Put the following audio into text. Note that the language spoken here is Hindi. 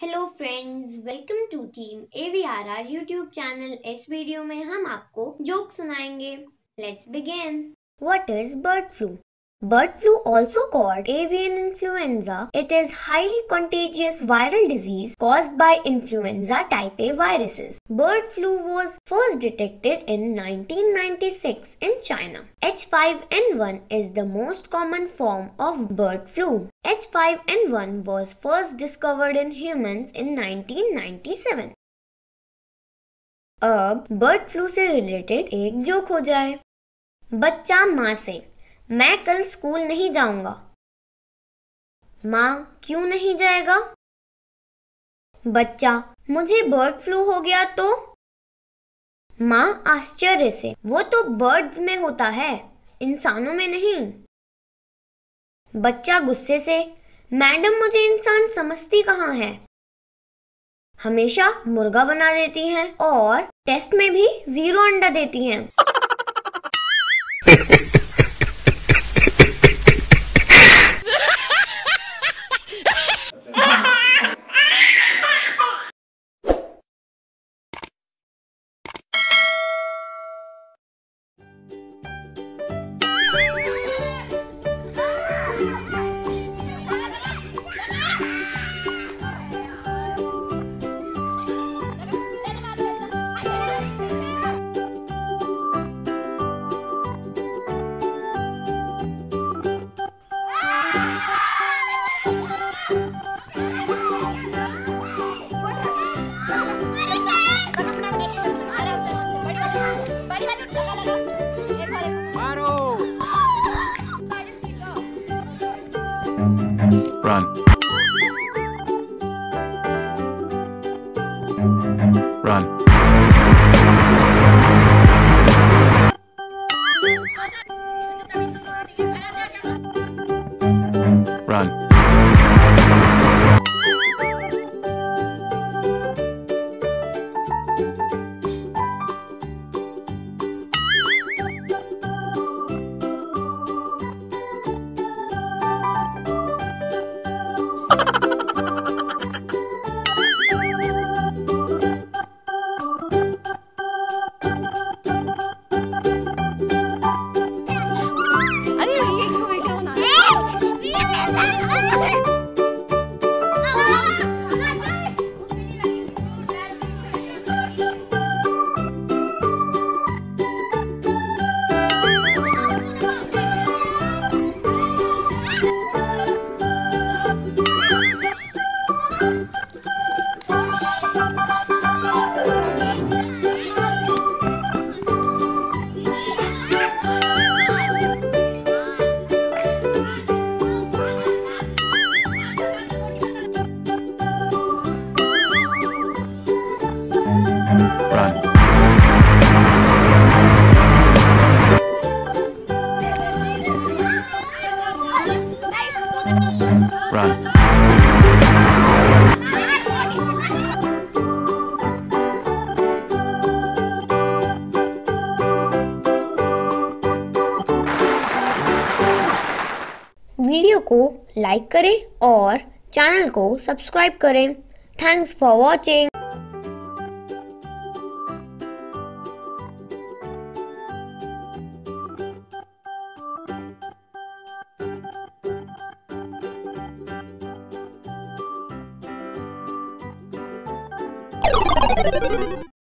Hello friends, welcome to team AVIRR YouTube channel. इस वीडियो में हम आपको जोक सुनाएंगे। Let's begin. What is bird flu? Bird flu, also called avian influenza, it is highly contagious viral disease caused by influenza type A viruses. Bird flu was first detected in 1996 in China. H5N1 is the most common form of bird flu. H5N1 was first discovered in humans in 1997. अब बर्ड फ्लू से रिलेटेड एक जोक हो जाए। बच्चा माँ से, मैं कल स्कूल नहीं जाऊंगा। माँ, क्यों नहीं जाएगा? बच्चा, मुझे बर्ड फ्लू हो गया तो? माँ आश्चर्य से, वो तो बर्ड्स में होता है, इंसानों में नहीं। बच्चा गुस्से से, मैडम मुझे इंसान समझती कहाँ है, हमेशा मुर्गा बना देती हैं और टेस्ट में भी 0 अंडा देती हैं। Run. वीडियो को लाइक करें और चैनल को सब्सक्राइब करें। Thanks for watching.